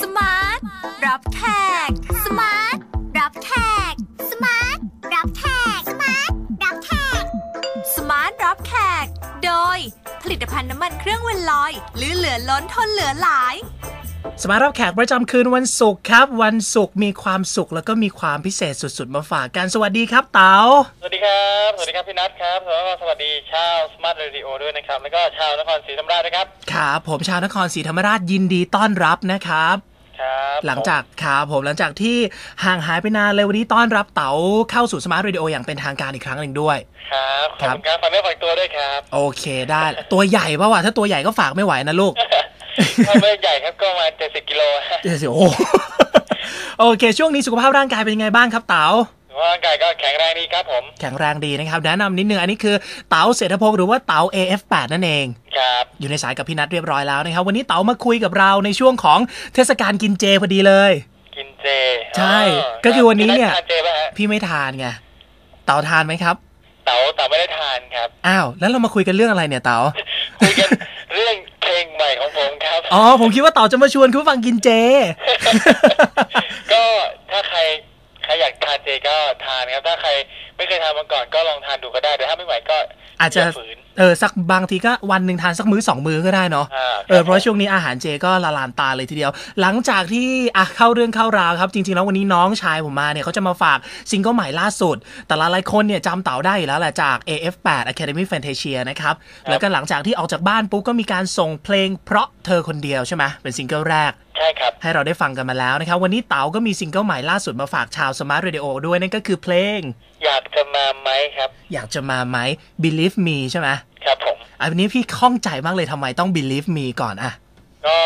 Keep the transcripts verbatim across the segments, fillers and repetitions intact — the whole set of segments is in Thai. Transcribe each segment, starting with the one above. Smart รับแขก Smart รับแขก Smart รับแขก Smart รับแขก Smart รับแขกโดยผลิตภัณฑ์น้ำมันเครื่องเวนลอยหรือเหลือล้นทนเหลือหลายสมาร์ทรับแขกประจำคืนวันศุกร์ครับวันศุกร์มีความสุขแล้วก็มีความพิเศษสุดๆมาฝากกันสวัสดีครับเต๋าสวัสดีครับสวัสดีครับพี่นัทครับแล้วก็สวัสดีชาว Smart Radio ด้วยนะครับแล้วก็ชาวนครศรีธรรมราชนะครับครับผมชาวนครศรีธรรมราชยินดีต้อนรับนะครับครับหลังจากครับผมหลังจากที่ห่างหายไปนานเลยวันนี้ต้อนรับเต๋าเข้าสู่ Smart Radio อย่างเป็นทางการอีกครั้งนึงด้วยครับขอบคุณครับฝากเนื้อฝากตัวด้วยครับโอเคได้ตัวใหญ่ป่ะวะถ้าตัวใหญ่ก็ฝากไม่ไหวนะลูกถ้าไม่ใหญ่ครับก็มาเจ็ดสิบกิโลเจ็ดสิบโอ้โอเคช่วงนี้สุขภาพร่างกายเป็นยังไงบ้างครับเต๋าร่างกายก็แข็งแรงดีครับผมแข็งแรงดีนะครับแนะนำนิดนึงอันนี้คือเต๋าเศรษฐพงศ์หรือว่าเต๋า เอ เอฟ แปด นั่นเองครับอยู่ในสายกับพี่นัทเรียบร้อยแล้วนะครับวันนี้เต๋ามาคุยกับเราในช่วงของเทศกาลกินเจพอดีเลยกินเจใช่ก็คือวันนี้เนี่ยพี่ไม่ทานไงเต๋าทานไหมครับเต๋าเต๋าไม่ได้ทานครับอ้าวแล้วเรามาคุยกันเรื่องอะไรเนี่ยเต๋าคุยกันเรื่องเพลงใหม่ของผมครับอ๋อผมคิดว่าเต๋าจะมาชวนคุณฟังกินเจก็ถ้าใครใครอยากทานเจก็ทานครับถ้าใครไม่เคยทานมาก่อนก็ลองทานดูก็ได้แต่ถ้าไม่ไหวก็อาจจะเออสักบางทีก็วันหนึ่งทานสักมื้อสองมื้อก็ได้เนาะเออเพราะช่วงนี้อาหารเจก็ละลานตาเลยทีเดียวหลังจากที่อ่ะเข้าเรื่องเข้าราวครับจริงๆแล้ววันนี้น้องชายผมมาเนี่ยเขาจะมาฝากซิงเกิลใหม่ล่าสุดแต่หลายๆคนเนี่ยจำเต๋าได้อยู่แล้วแหละจาก เอ เอฟ แปด Academy Fantasia นะครับแล้วก็หลังจากที่ออกจากบ้านปุ๊บก็มีการส่งเพลงเพราะเธอคนเดียวใช่ไหมเป็นซิงเกิลแรกใช่ครับให้เราได้ฟังกันมาแล้วนะครับวันนี้เต๋าก็มีซิงเกิลใหม่ล่าสุดมาฝากชาว Smart Radio ด้วยนั่นก็คือเพลงอยากจะมาไหมครับอยากจะมาไหม Believe Me ใช่ไหมครับผมอันนี้พี่ข้องใจมากเลยทำไมต้อง Believe Me ก่อนอ่ะก็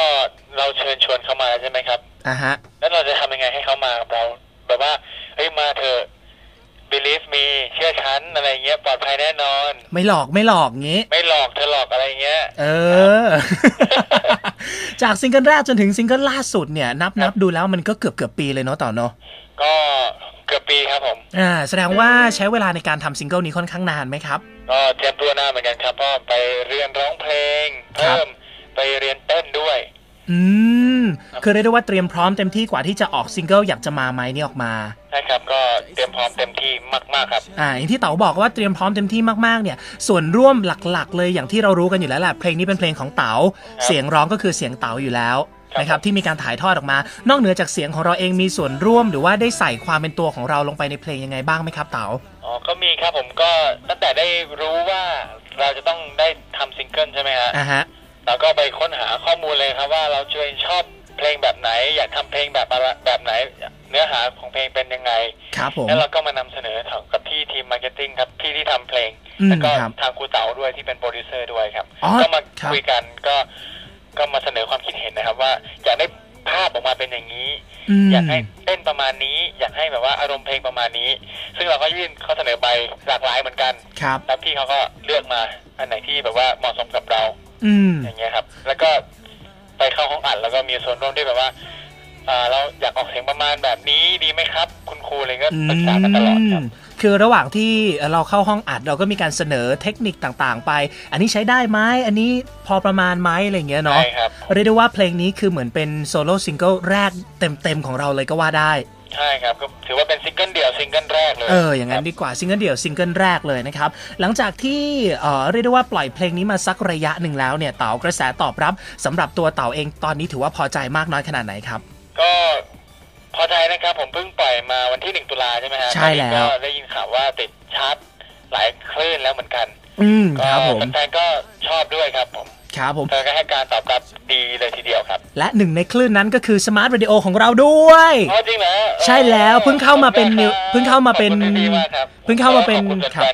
เราเชิญชวนเขามาใช่ไหมครับอ่าฮะแล้วเราจะทำยังไงให้เขามากับเราแบบว่าเฮ้ยมาเถอะ Believe Me เชื่อฉันอะไรเงี้ยปลอดภัยแน่นอนไม่หลอกไม่หลอกงี้ไม่หลอกเธอหลอกอะไรเงี้ยเออ จากซิงเกิลแรกจนถึงซิงเกิลล่าสุดเนี่ยนับนับดูแล้วมันก็เกือบเกือบปีเลยเนาะต่อเนาะก็เกือบปีครับผมอ่าแสดงว่าใช้เวลาในการทำซิงเกิลนี้ค่อนข้างนานไหมครับก็เตรียมตัวนานเหมือนกันครับพ่อไปเรียนร้องเพลงเพิ่มไปเรียนเต้นด้วยอืมคือเรียกได้ว่าเตรียมพร้อมเต็มที่กว่าที่จะออกซิงเกิลอยากจะมาไหมนี่ออกมาใช่ครับก็เตรียมพร้อมเต็มที่มากๆครับอ่าอย่างที่เต๋าบอกว่าเตรียมพร้อมเต็มที่มากๆเนี่ยส่วนร่วมหลักๆเลยอย่างที่เรารู้กันอยู่แล้วแหละเพลงนี้เป็นเพลงของเต๋าเสียงร้องก็คือเสียงเต๋าอยู่แล้วนะครับที่มีการถ่ายทอดออกมานอกเหนือจากเสียงของเราเองมีส่วนร่วมหรือว่าได้ใส่ความเป็นตัวของเราลงไปในเพลงยังไงบ้างไหมครับเต๋าอ๋อก็มีครับผมก็ตั้งแต่ได้รู้ว่าเราจะต้องได้ทำซิงเกิลใช่ไหมฮะอ่าฮะเราก็ไปค้นหาข้อมูลเลยครับว่าเราตัวเองชอบเพลงแบบไหนอยากทำเพลงแบบแบบไหนเนื้อหาของเพลงเป็นยังไงครับผมแล้วเราก็มานำเสนอกับพี่ทีมมาร์เก็ตติ้งครับพี่ที่ทำเพลงแล้วก็ทางครูเต๋าด้วยที่เป็นโปรดิวเซอร์ด้วยครับก็มาคุยกันก็ก็มาเสนอความคิดเห็นนะครับว่าอยากได้ภาพออกมาเป็นอย่างนี้อยากให้เต้นประมาณนี้อยากให้แบบว่าอารมณ์เพลงประมาณนี้ซึ่งเราก็ยื่นข้อเสนอไปหลากหลายเหมือนกันแล้วพี่เขาก็เลือกมาอันไหนที่แบบว่าเหมาะสมกับเราอย่างเงี้ยครับแล้วก็ไปเข้าห้องอัดแล้วก็มีส่วนร่วมด้วยแบบว่าเราอยากออกเสียงประมาณแบบนี้ดีไหมครับคุณครูอะไรก็ปรึกษากันตลอดครับคือระหว่างที่เราเข้าห้องอัดเราก็มีการเสนอเทคนิคต่างๆไปอันนี้ใช้ได้ไหมอันนี้พอประมาณไหมอะไรเงี้ยเนาะเรียกได้ว่าเพลงนี้คือเหมือนเป็นโซโล่ซิงเกิลแรกเต็มๆของเราเลยก็ว่าได้ใช่ครับก็ถือว่าเป็นซิงเกิลเดี่ยวซิงเกิลแรกเลยเอออย่างนั้นดีกว่าซิงเกิลเดี่ยวซิงเกิลแรกเลยนะครับหลังจากที่เอ่อเรียกได้ว่าปล่อยเพลงนี้มาสักระยะหนึ่งแล้วเนี่ยเต๋ากระแสตอบรับสำหรับตัวเต๋าเองตอนนี้ถือว่าพอใจมากน้อยขนาดไหนครับก็พอใจนะครับผมเพิ่งปล่อยมาวันที่หนึ่งตุลาใช่ไหมฮะใช่แล้วก็ได้ยินข่าวว่าติดชาร์ตหลายคลื่นแล้วเหมือนกันอืมครับผมแฟนๆก็ชอบด้วยครับผมครับผมก็ให้การตอบรับดีเลยทีเดียวครับและหนึ่งในคลื่นนั้นก็คือ Smart Radio ของเราด้วยอ๋อจริงเหรอใช่แล้วเพิ่งเข้ามาเป็นเพิ่งเข้ามาเป็นเพิ่งเข้ามาเป็นครับ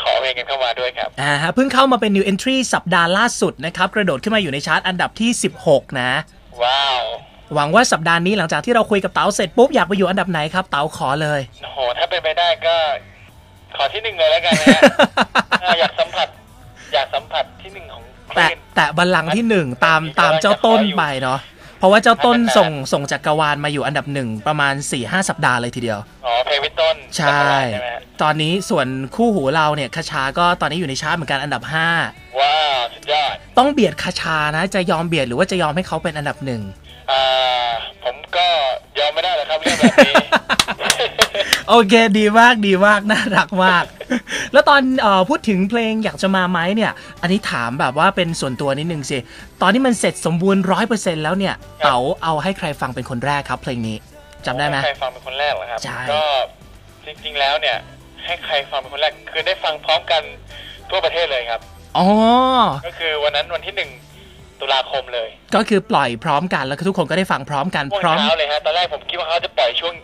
ขอเพลงกันเข้ามาด้วยครับอ่าฮะเพิ่งเข้ามาเป็น New Entry สัปดาห์ล่าสุดนะครับกระโดดขึ้นมาอยู่ในชาร์ตอันดับที่สิบหกนะว้าวหวังว่าสัปดาห์นี้หลังจากที่เราคุยกับเต๋าเสร็จปุ๊บอยากไปอยู่อันดับไหนครับเต๋าขอเลยโอ้โหถ้าเป็นไปได้ก็ขอที่หนึ่งเลยแล้วกันนะฮะอยากสัมผัสอยากสัมผัสที่หนึ่งของแต่แต่บัลลังก์ที่หนึ่งตามตามเจ้าต้นไปเนาะเพราะว่าเจ้าต้นส่งส่งจักรวาลมาอยู่อันดับหนึ่งประมาณ สี่ถึงห้า สัปดาห์เลยทีเดียวอ๋อเพลงพี่ต้นใช่ตอนนี้ส่วนคู่หูเราเนี่ยคชาก็ตอนนี้อยู่ในชาร์ตเหมือนกันอันดับห้าว้าวสุดยอดต้องเบียดคชานะจะยอมเบียดหรือว่าจะยอมให้เขาเป็นอันดับหนึ่ง อ่าผมก็ยอมไม่ได้หรอกครับเรื่องแบบนี้ โอเคดีมากดีมากน่ารักมาก แล้วตอนเอ่อพูดถึงเพลงอยากจะมาไหมเนี่ยอันนี้ถามแบบว่าเป็นส่วนตัวนิดนึงสิตอนนี้มันเสร็จสมบูรณ์ ร้อยเปอร์เซ็นต์ แล้วเนี่ยเต๋าเอาให้ใครฟังเป็นคนแรกครับเพลงนี้จำได้ไหมให้ใครฟังเป็นคนแรกเหรอครับก็จริงๆแล้วเนี่ยให้ใครฟังเป็นคนแรกคือได้ฟังพร้อมกันทั่วประเทศเลยครับอ๋อก็คือวันนั้นวันที่หนึ่งตุลาคมเลยก็คือปล่อยพร้อมกันแล้วทุกคนก็ได้ฟังพร้อมกันพร้อมเช้าเลยฮะตอนแรกผมคิดว่าเขาจะปล่อยช่วง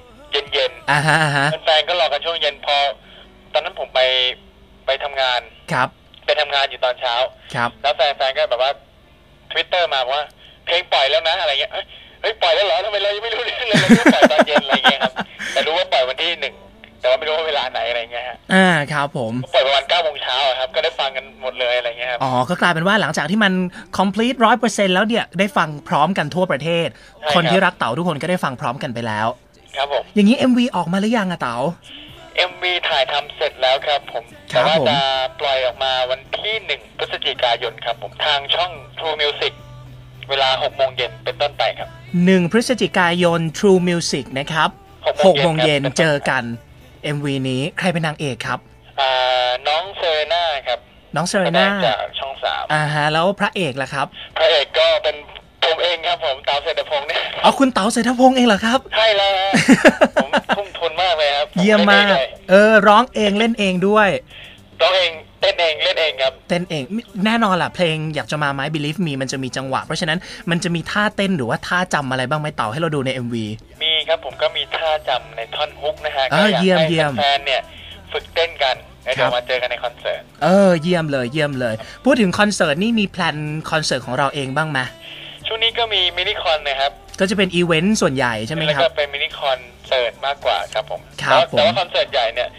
เย็นๆอ่าฮะแฟนก็รอกันช่วงเย็นพอตอนนั้นผมไปไปทำงานครับไปทำงานอยู่ตอนเช้าครับแล้วแฟนๆก็แบบว่า Twitter มาว่าเพลงปล่อยแล้วนะอะไรเงี้ยเฮ้ยปล่อยแล้วเหรอทำไมเรายังไม่รู้เรื่องเลยเราปล่อยตอนเย็นอะไรเงี้ยครับแต่รู้ว่าปล่อยวันที่หนึ่งแต่ว่าไม่รู้ว่าเวลาไหนอะไรเงี้ยฮะอ่าครับผมปล่อยประมาณเก้าโมงเช้าครับก็ได้ฟังกันหมดเลยอะไรเงี้ยครับอ๋อก็กลายเป็นว่าหลังจากที่มัน complete ร้อยเปอร์เซ็นต์แล้วเนี่ยได้ฟังพร้อมกันทั่วประเทศคนที่รักเต๋าทุกคนก็ได้ฟังพร้อมกันไปแล้วครับผมอย่างนี้ เอ็ม วี ออกมาหรือยังอะเต๋า เอ็ม วี ถ่ายทำเสร็จแล้วครับผมแต่ว่าจะปล่อยออกมาวันที่หนึ่งพฤศจิกายนครับผมทางช่อง True Musicเวลาหกโมงเย็นเป็นต้นไปครับหนึ่งพฤศจิกายน True Music นะครับหกโมงเย็นเจอกัน เอ็ม วี นี้ใครเป็นนางเอกครับอ่าน้องเซเรน่าครับน้องเซเรน่าจากช่องสามอ่าฮะแล้วพระเอกล่ะครับพระเอกก็เป็นผมเองครับผมเต๋าเศรษฐพงษ์เนี่ยอ๋อคุณเต๋าเศรษฐพงษ์เองเหรอครับใช่แล้วผมทุ่มทุนมากเลยครับเยี่ยมมากเออร้องเองเล่นเองด้วยร้องเองเต้นเองเล่นเองครับเต้นเองแน่นอนล่ะเพลงอยากจะมาไหม Believe Me มันจะมีจังหวะเพราะฉะนั้นมันจะมีท่าเต้นหรือว่าท่าจำอะไรบ้างไหมเต่าให้เราดูใน เอ็ม วี มีครับผมก็มีท่าจำในท่อนฮุกนะฮะก็อยากให้แฟนเนี่ยฝึกเต้นกันเดี๋ยวมาเจอกันในคอนเสิร์ตเออเยี่ยมเลยเยี่ยมเลยพูดถึงคอนเสิร์ตนี่มีแพลนคอนเสิร์ตของเราเองบ้างไหมช่วงนี้ก็มีมินิคอนนะครับก็จะเป็นอีเวนต์ส่วนใหญ่ใช่ไหมครับเป็นมินิคอนเสิร์ตมากกว่าครับผมแต่ว่าคอนเสิร์ตใหญ่เนี่ย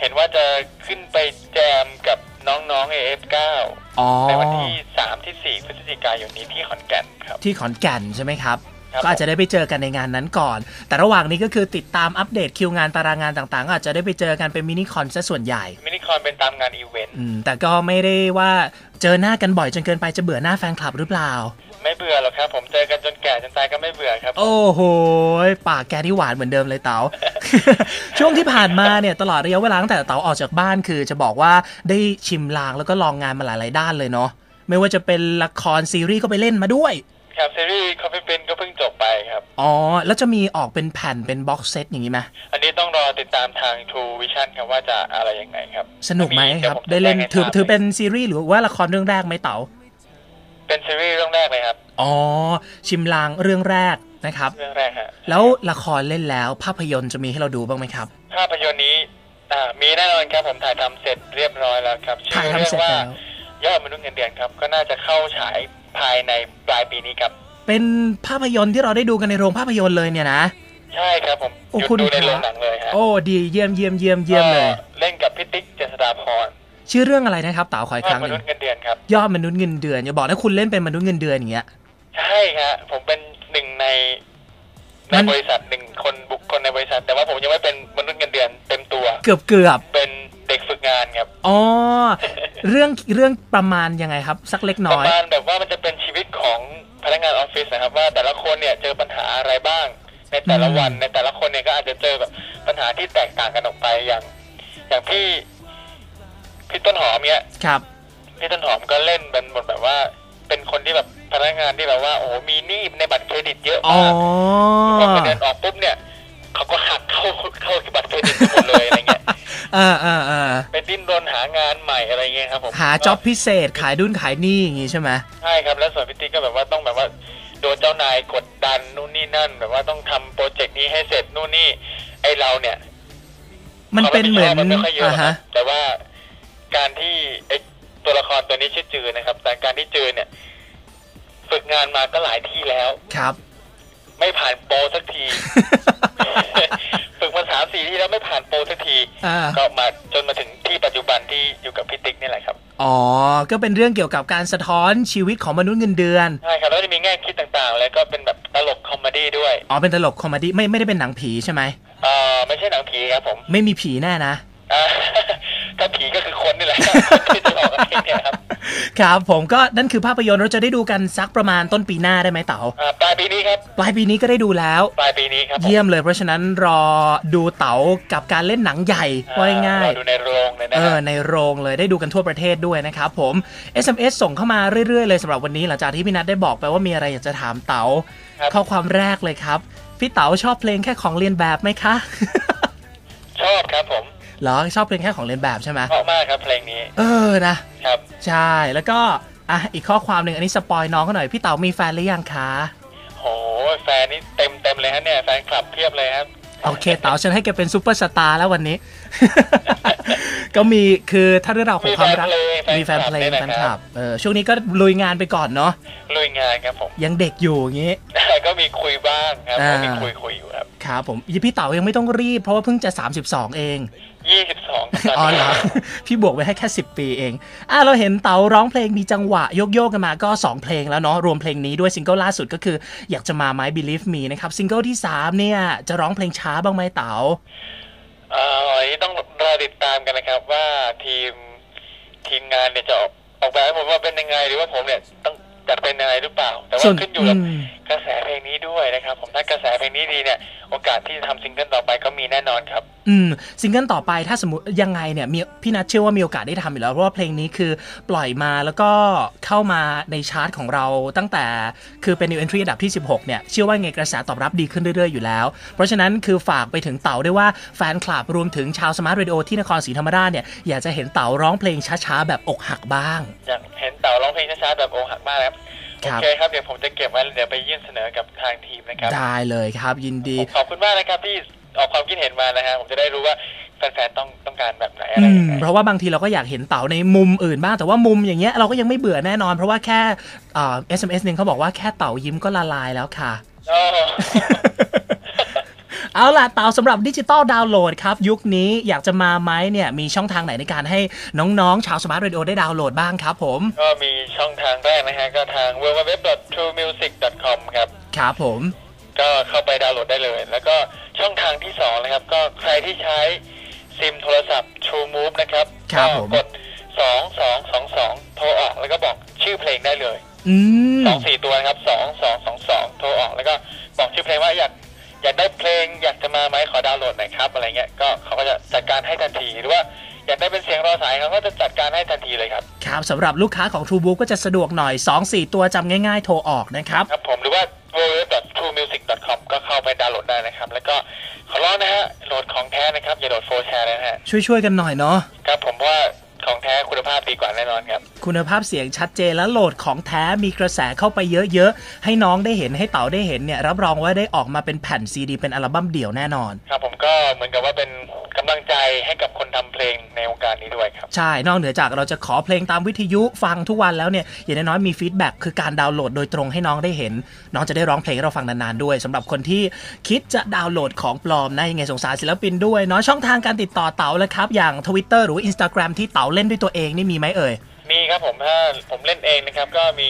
เห็นว่าจะขึ้นไปแจมกับน้องๆ เอ เอฟ เก้า ในวันที่สามที่สี่พฤศจิกายนนี้ที่ขอนแก่นครับที่ขอนแก่นใช่ไหมครับก็อาจจะได้ไปเจอกันในงานนั้นก่อนแต่ระหว่างนี้ก็คือติดตามอัปเดตคิวงานตารางงานต่างๆอาจจะได้ไปเจอกันเป็นมินิคอนซะส่วนใหญ่มินิคอนเป็นตามงานอีเวนต์แต่ก็ไม่ได้ว่าเจอหน้ากันบ่อยจนเกินไปจะเบื่อหน้าแฟนคลับหรือเปล่าไม่เบื่อหรอกครับผมเจอกันจนแก่จนตายก็ไม่เบื่อครับโอ้โหปากแกที่หวานเหมือนเดิมเลยเต๋า ช่วงที่ผ่านมาเนี่ยตลอดระยะเวลาตั้งแต่เต๋าออกจากบ้านคือจะบอกว่าได้ชิมลางแล้วก็ลองงานมาหลายๆด้านเลยเนาะไม่ว่าจะเป็นละครซีรีส์ก็ไปเล่นมาด้วยครับซีรีส์คอฟฟี่เป็นก็เพิ่งจบไปครับอ๋อแล้วจะมีออกเป็นแผ่นเป็นบ็อกเซตอย่างนี้ไหมอันนี้ต้องรอติดตามทาง True Vision ครับว่าจะอะไรยังไงครับสนุกไหมครับได้เล่นถือถือเป็นซีรีส์หรือว่าละครเรื่องแรกไหมเต๋าเป็นซีรีส์เรื่องแรกเลยครับอ๋อชิมลางเรื่องแรกนะครับเรื่องแรกฮะแล้วละครเล่นแล้วภาพยนตร์จะมีให้เราดูบ้างไหมครับภาพยนตร์นี้อ่ามีแน่นอนครับผมถ่ายทำเสร็จเรียบร้อยแล้วครับชื่อเรื่องว่ายอดมนุษย์เงินเดือนครับก็น่าจะเข้าฉายภายในปลายปีนี้ครับเป็นภาพยนตร์ที่เราได้ดูกันในโรงภาพยนตร์เลยเนี่ยนะใช่ครับผมอยู่ดูในโรงหนังเลยฮะโอ้ดีเยี่ยมเยี่ยมเยี่ยมเยี่ยมเลยเล่นกับพิติกเจษฎาพรชื่อเรื่องอะไรนะครับเต๋าขออีกครั้งหนึ่งยอดมนุษย์เงินเดือนครับยอดมนุษย์เงินเดือนอย่าบอกนะคุณเล่นเป็นมนุษย์เงินเดือนอย่างเงี้ยใช่ครับผมเป็นหนึ่งในในบริษัทหนึ่งคนบุคคลในบริษัทแต่ว่าผมยังไม่เป็นมนุษย์เงินเดือนเต็มตัวเกือบเกือบเป็นเด็กฝึกงานครับอ๋อ เรื่องเรื่องประมาณยังไงครับสักเล็กน้อยประมาณแบบว่ามันจะเป็นชีวิตของพนักงานออฟฟิศนะครับว่าแต่ละคนเนี่ยเจอปัญหาอะไรบ้างในแต่ละวันในแต่ละคนเนี่ยก็อาจจะเจอแบบปัญหาที่แตกต่างกันออกไปอย่างอย่างพี่พี่ต้นหอมเนี่ยครับพี่ต้นหอมก็เล่นเป็นบทแบบว่าเป็นคนที่แบบพนักงานที่แบบว่าโอ้มีหนี้ในบัตรเครดิตเยอะมากพอเดินออกปุ๊บเนี่ยเขาก็หักเข้าเข้าบัตรเครดิตหมดเลยอะไรเงี้ยอ่าอ่าอ่าเป็นดิ้นรนหางานใหม่อะไรเงี้ยครับผมหาจ็อบพิเศษขายดุนขายหนี้อย่างงี้ใช่ไหมใช่ครับแล้วส่วนพิธีก็แบบว่าต้องแบบว่าโดนเจ้านายกดดันนู่นนี่นั่นแบบว่าต้องทำโปรเจกต์นี้ให้เสร็จนู่นนี่ไอเราเนี่ยมันเป็นเหมือนอ่าฮะแต่ว่าการที่ตัวละครตัวนี้ชื่อจือนะครับแต่การที่จือเนี่ยฝึกงานมาก็หลายที่แล้วครับไม่ผ่านโปรสักที ฝึกมาสามสี่ที่แล้วไม่ผ่านโปรสักทีก็มาจนมาถึงที่ปัจจุบันที่อยู่กับพิติกนี่แหละครับอ๋อก็เป็นเรื่องเกี่ยวกับการสะท้อนชีวิตของมนุษย์เงินเดือนใช่ครับแล้วจะมีแง่คิดต่างๆแล้วก็เป็นแบบตลกคอมเมดี้ด้วยอ๋อเป็นตลกคอมเมดี้ไม่ไม่ได้เป็นหนังผีใช่ไหมอ่าไม่ใช่หนังผีครับผมไม่มีผีแน่นะถ้าผีก็คือคนนี่แหละที่จะหลอกกันเนี่ยครับ ครับผมก็นั่นคือภาพยนตร์เราจะได้ดูกันสักประมาณต้นปีหน้าได้ไหมเต๋าปลายปีนี้ครับปลายปีนี้ก็ได้ดูแล้วปลายปีนี้ครับเยี่ยมเลยเพราะฉะนั้นรอดูเต๋ากับการเล่นหนังใหญ่ง่ายๆดูในโรงเลยนะเออในโรงเลยได้ดูกันทั่วประเทศด้วยนะครับผม เอส เอ็ม เอส ส่งเข้ามาเรื่อยๆเลยสำหรับวันนี้หลังจากที่พี่นัทได้บอกไปว่ามีอะไรอยากจะถามเต๋าข้อความแรกเลยครับพี่เต๋าชอบเพลงแค่ของเรียนแบบไหมคะชอบครับผมเหรอชอบเพลงแค่ของเรียนแบบใช่ไหมชอบมากครับเพลงนี้เออนะครับใช่แล้วก็อ่ะอีกข้อความหนึ่งอันนี้สปอยน้องกันหน่อยพี่เต๋ามีแฟนหรือยังคะโอ้แฟนนี่เต็มเต็มเลยฮะเนี่ยแฟนคลับเพียบเลยครับโอเคเต๋าฉันให้แกเป็นซูเปอร์สตาร์แล้ววันนี้ก็มีคือถ้าเรื่องราวของความรักมีแฟนเพลงแฟนคลับเออช่วงนี้ก็ลุยงานไปก่อนเนาะลุยงานครับผมยังเด็กอยู่อย่างงี้ก็มีคุยบ้างครับก็มีคุยคุยอยู่ครับครับผมพี่เต๋ายังไม่ต้องรีบเพราะว่าเพิ่งจะสามสิบสองเองยี่สิบสองอ๋อเหรอพี่บวกไว้ให้แค่สิบปีเองอ่ะเราเห็นเต๋าร้องเพลงมีจังหวะโยกๆกันมาก็สองเพลงแล้วเนาะรวมเพลงนี้ด้วยซิงเกิลล่าสุดก็คืออยากจะมาไหม Believe Me นะครับซิงเกิลที่สามเนี่ยจะร้องเพลงช้าบ้างไหมเต๋าเอ่ออันนี้ต้องรอติดตามกันนะครับว่าทีมทีมงานเนี่ยจะออกออกแบบให้ผมว่าเป็นยังไงหรือว่าผมเนี่ยต้องจะเป็นยังไงหรือเปล่าแต่ว่าขึ้นอยู่กับกระแสเพลงนี้ด้วยนะครับผมถ้ากระแสเพลงนี้ดีเนี่ยโอกาสที่จะทำซิงเกิลต่อไปก็มีแน่นอนครับอืมซิงเกิลต่อไปถ้าสมมติยังไงเนี่ยมีพี่นัทเชื่อว่ามีโอกาสได้ทำอยู่แล้วเพราะว่าเพลงนี้คือปล่อยมาแล้วก็เข้ามาในชาร์ตของเราตั้งแต่คือเป็น new entry อันดับที่สิบหกเนี่ยเชื่อว่าไงกระแสตอบรับดีขึ้นเรื่อยๆอยู่แล้วเพราะฉะนั้นคือฝากไปถึงเต๋าด้วยว่าแฟนคลับรวมถึงชาว Smart Radio ที่นครศรีธรรมราชเนี่ยอยากจะเห็นเต๋าร้องเพลงช้าๆแบบอกหักบ้างอยากเห็นเต๋าร้องเพลงช้าๆแบบอกหักบ้างครับโอเคครับเดี๋ยวผมจะเก็บไว้เดี๋ยวไปยื่นเสนอกับทางทีมนะครับได้เลยครับยินดีขอบคุณมากนะครับที่ออกความคิดเห็นมานะฮะผมจะได้รู้ว่าแฟนๆต้องต้องการแบบไหนอะไรอย่างเงี้ยเพราะว่าบางทีเราก็อยากเห็นเต๋าในมุมอื่นบ้างแต่ว่ามุมอย่างเงี้ยเราก็ยังไม่เบื่อแน่นอนเพราะว่าแค่เอ่อ เอส เอ็ม เอส นึงเขาบอกว่าแค่เต๋ายิ้มก็ละลายแล้วค่ะ เอาล่ะเต๋าสำหรับดิจิตอลดาวน์โหลดครับยุคนี้อยากจะมาไหมเนี่ยมีช่องทางไหนในการให้น้องๆชาว Smart Radio ได้ดาวน์โหลดบ้างครับผมก็มีช่องทางแรกนะฮะก็ทาง ดับเบิลยู ดับเบิลยู ดับเบิลยู ดอท ทรูมิวสิก ดอท คอม ครับครับผมก็เข้าไปดาวน์โหลดได้เลยแล้วก็ช่องทางที่สองนะครับก็ใครที่ใช้ซิมโทรศัพท์ ทรูมูฟ นะครับก็กดสอง สอง สอง สองโทรออกแล้วก็บอกชื่อเพลงได้เลยอืมสอง สี่ตัวนะครับสอง สอง สอง สองโทรออกแล้วก็บอกชื่อเพลงว่าอยากอยากได้เพลงอยากจะมาไหมขอดาวน์โหลดหน่อยครับอะไรเงี้ยก็เขาก็จะจัดการให้ทันทีหรือว่าอยากได้เป็นเสียงรอสายเขาก็จะจัดการให้ทันทีเลยครับครับสำหรับลูกค้าของ ทรูมูฟ ก็จะสะดวกหน่อย สอง สี่ ตัวจำง่ายๆโทรออกนะครับครับผมหรือว่า ดับเบิลยู ดับเบิลยู ดับเบิลยู ดอท ทรูมิวสิก ดอท คอม ก็เข้าไปดาวน์โหลดได้นะครับแล้วก็ขอร้องนะฮะโหลดของแท้นะครับอย่าโหลดโฟร์แชร์นะฮะช่วยๆกันหน่อยเนาะครับผมว่าของแท้คุณภาพดีกว่าแน่นอนครับคุณภาพเสียงชัดเจนและโหลดของแท้มีกระแสเข้าไปเยอะๆให้น้องได้เห็นให้เต๋าได้เห็นเนี่ยรับรองว่าได้ออกมาเป็นแผ่นซีดีเป็นอัลบั้มเดี่ยวแน่นอนครับผมก็เหมือนกับว่าเป็นกำลังใจให้กับคนทำเพลงในวงการนี้ด้วยครับใช่นอกเหนือจากเราจะขอเพลงตามวิทยุฟังทุกวันแล้วเนี่ยอย่างน้อยๆมีฟีดแบ็กคือการดาวน์โหลดโดยตรงให้น้องได้เห็นน้องจะได้ร้องเพลงให้เราฟังนานๆด้วยสำหรับคนที่คิดจะดาวน์โหลดของปลอมนะยังไงสงสารศิลปินด้วยเนาะช่องทางการติดต่อเต๋าเลยครับอย่าง ทวิตเตอร์ หรือ อินสตาแกรม ที่เต๋าเล่นด้วยตัวเองนี่มีไหมเอ่ยมีครับผมถ้าผมเล่นเองนะครับก็มี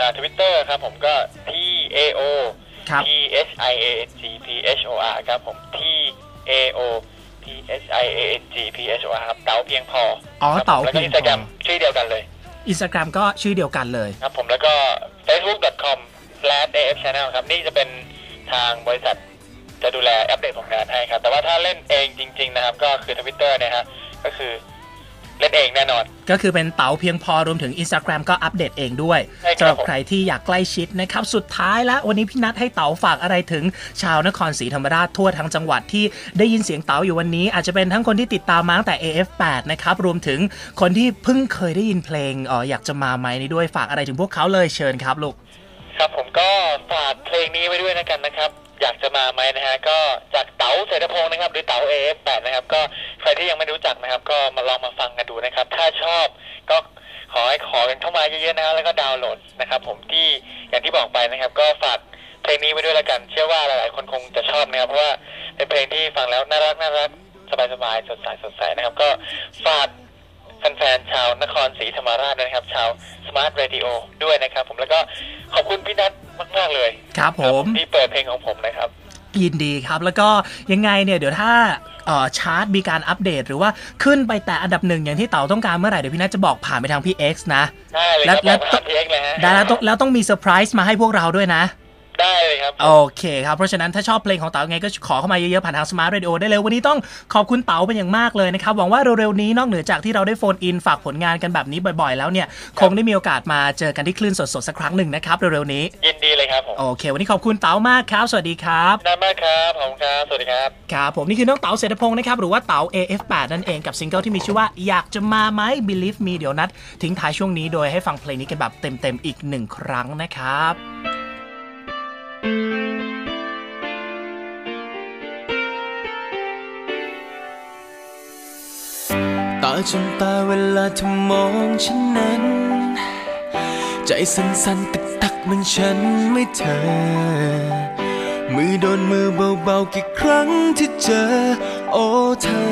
อ่า ทวิตเตอร์ ครับผมก็ ที เอ โอ พี เอช ไอ เอ เอ็น จี พี เอช โอ อาร์ ครับผม ที เอ โอ พี เอช ไอ เอ เอ็น จี พี เอช โอ อาร์ ครับเต๋าเพียงพออ๋อเต๋าแล้วก็ อินสตาแกรม ชื่อเดียวกันเลย อินสตาแกรม ก็ชื่อเดียวกันเลยครับผมแล้วก็ เฟซบุ๊ก ดอท คอม สแลช เอ เอฟ แชนแนล ครับนี่จะเป็นทางบริษัทจะดูแลอัปเดตผลงานให้ครับแต่ว่าถ้าเล่นเองจริงๆนะครับก็คือ ทวิตเตอร์ เนี่ยฮะก็คือเล่นเองแน่นอนก็คือเป็นเต๋าเพียงพอรวมถึง อินสตาแกรม ก็อัปเดตเองด้วยสำหรับใครที่อยากใกล้ชิดนะครับสุดท้ายละวันนี้พี่นัทให้เต๋าฝากอะไรถึงชาวนครศรีธรรมราชทั่วทั้งจังหวัดที่ได้ยินเสียงเต๋าอยู่วันนี้อาจจะเป็นทั้งคนที่ติดตามมาตั้งแต่ เอ เอฟ แปด นะครับรวมถึงคนที่เพิ่งเคยได้ยินเพลงอ๋ออยากจะมาไหมนี่ด้วยฝากอะไรถึงพวกเขาเลยเชิญครับลูกครับผมก็ฝากเพลงนี้ไว้ด้วยนะกันนะครับอยากจะมาไหมนะฮะก็จากเต๋าเสถียรพงศ์นะครับหรือเต๋า เอ เอฟ แปด นะครับก็ใครที่ยังไม่รู้จักนะครับก็มาลองมาฟังกันดูนะครับถ้าชอบก็ขอให้ขอกันเข้ามาเยอะๆนะแล้วก็ดาวน์โหลดนะครับผมที่อย่างที่บอกไปนะครับก็ฝากเพลงนี้ไว้ด้วยละกันเชื่อว่าหลายๆคนคงจะชอบนะครับเพราะว่าเป็นเพลงที่ฟังแล้วน่ารักน่ารักสบายๆสดใสสดใสนะครับก็ฝากแฟนๆชาวนครศรีธรรมราชนะครับชาว Smart Radio ด้วยนะครับผมแล้วก็ขอบคุณพี่นัทมากๆเลยครับผมที่เปิดเพลงของผมนะครับ ยินดีครับแล้วก็ยังไงเนี่ยเดี๋ยวถ้าชาร์ตมีการอัปเดตหรือว่าขึ้นไปแต่อันดับหนึ่งอย่างที่เต๋าต้องการเมื่อไหร่เดี๋ยวพี่นัทจะบอกผ่านไปทางพี่ X นะได้เลยครับแล้วแล้วต้องมีเซอร์ไพรส์มาให้พวกเราด้วยนะได้เลยครับโอเคครับเพราะฉะนั้นถ้าชอบเพลงของเต๋าไงก็ขอเข้ามาเยอะๆผ่านทาง Smart Radio ได้เลยวันนี้ต้องขอบคุณเต๋าเป็นอย่างมากเลยนะครับหวังว่าเร็วๆนี้นอกเหนือจากที่เราได้โฟนอินฝากผลงานกันแบบนี้บ่อยๆแล้วเนี่ยคงได้มีโอกาสมาเจอกันที่คลื่นสดๆสักครั้งหนึ่งนะครับเร็วๆนี้ยินดีเลยครับผมโอเควันนี้ขอบคุณเต๋ามากครับสวัสดีครับน่ามากครับขอบคุณครับสวัสดีครับครับผมนี่คือน้องเต๋าเศรษฐพงศ์นะครับหรือว่าเต๋า เอ เอฟ แปด นั่นเองกับซิงเกิลที่มีชื่อว่าอยากจะมาไหม Believe Me เดี๋ยวนัดทิ้งท้ายช่วงนี้โดยให้ฟังเพลงนี้กันแบบเต็มๆอีกหนึ่งครั้งนะครับตาจนตาเวลาเธอมองฉันนั้นใจสั่นๆตึกตักเหมือนฉันไม่เธอมือโดนมือเบาๆกี่ครั้งที่เจอโอ้เธอ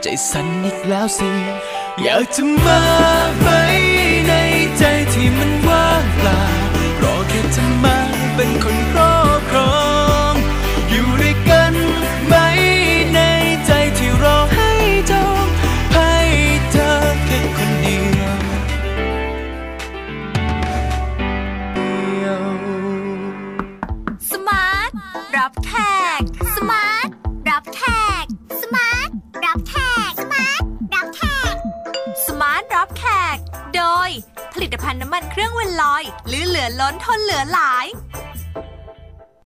ใจสั่นอีกแล้วสิอยากจะมาไปในใจที่มันว่างเปล่ารอแค่เธอมาเป็นคนครอบครองอยู่ด้วยกันไหมในใจที่รอให้เธอให้เธอแค่คนเดียวสมาร์ทรับแขกสมาร์ทรับแขกสมาร์ทรับแขกสมาร์ทรับแขกสมาร์ทรับแขกโดยผลิตภัณฑ์น้ำมันเครื่องเวนลอยหรือเหลือล้นทนเหลือหลาย